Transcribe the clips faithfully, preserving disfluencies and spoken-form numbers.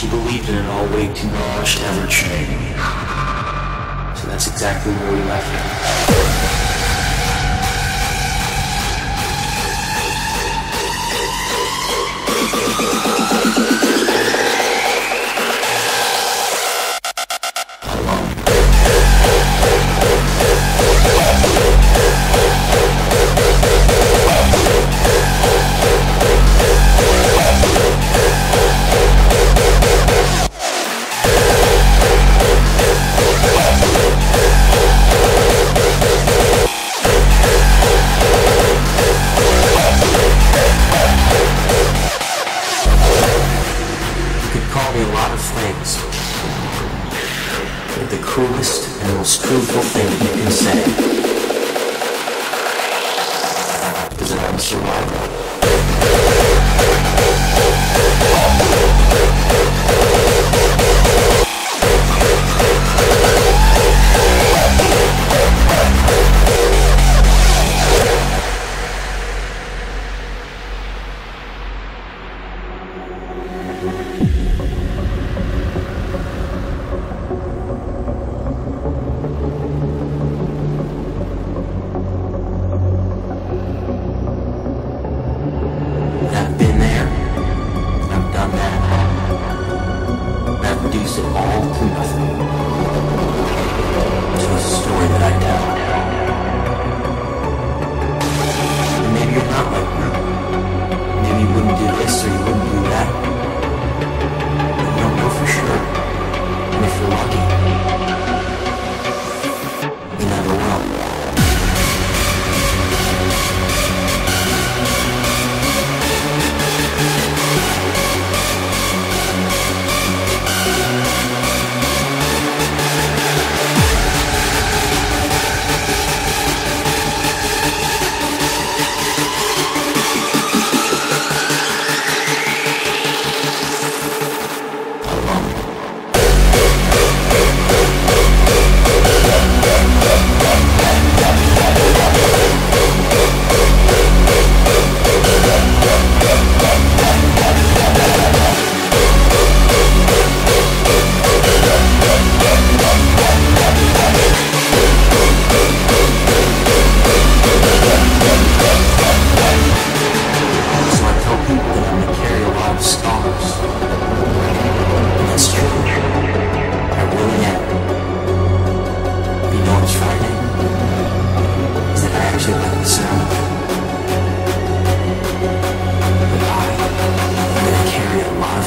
She believed in it all way too much to ever change. So that's exactly where we left her.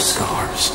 Scars.